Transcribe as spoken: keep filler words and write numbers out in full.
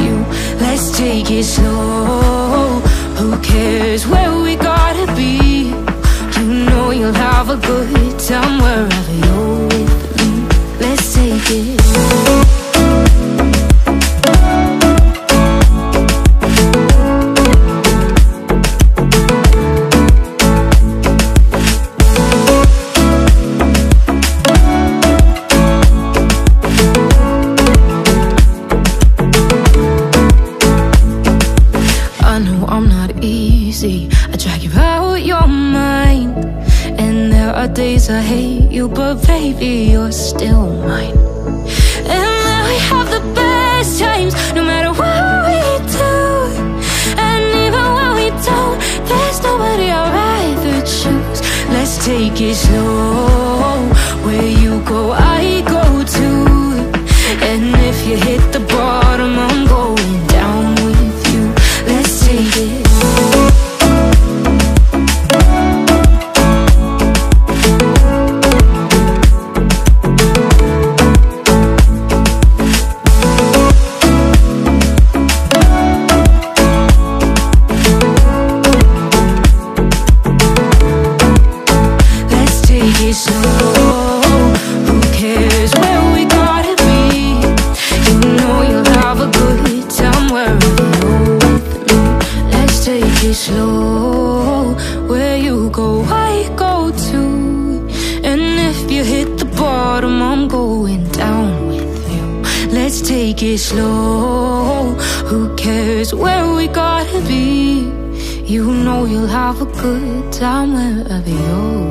you. Let's take it slow. Who cares where we gotta be? You know you'll have a good time wherever you're with me. Let's take it slow. Days I hate you, but baby, you're still mine. And now we have the best times, no matter what we do. And even when we don't, there's nobody I'd rather choose. Let's take it slow. Where you go, I go too. And if you hit the bottom, I'm going down with you. Let's take it slow. Slow. Who cares where we gotta be? You know you'll have a good time wherever you're.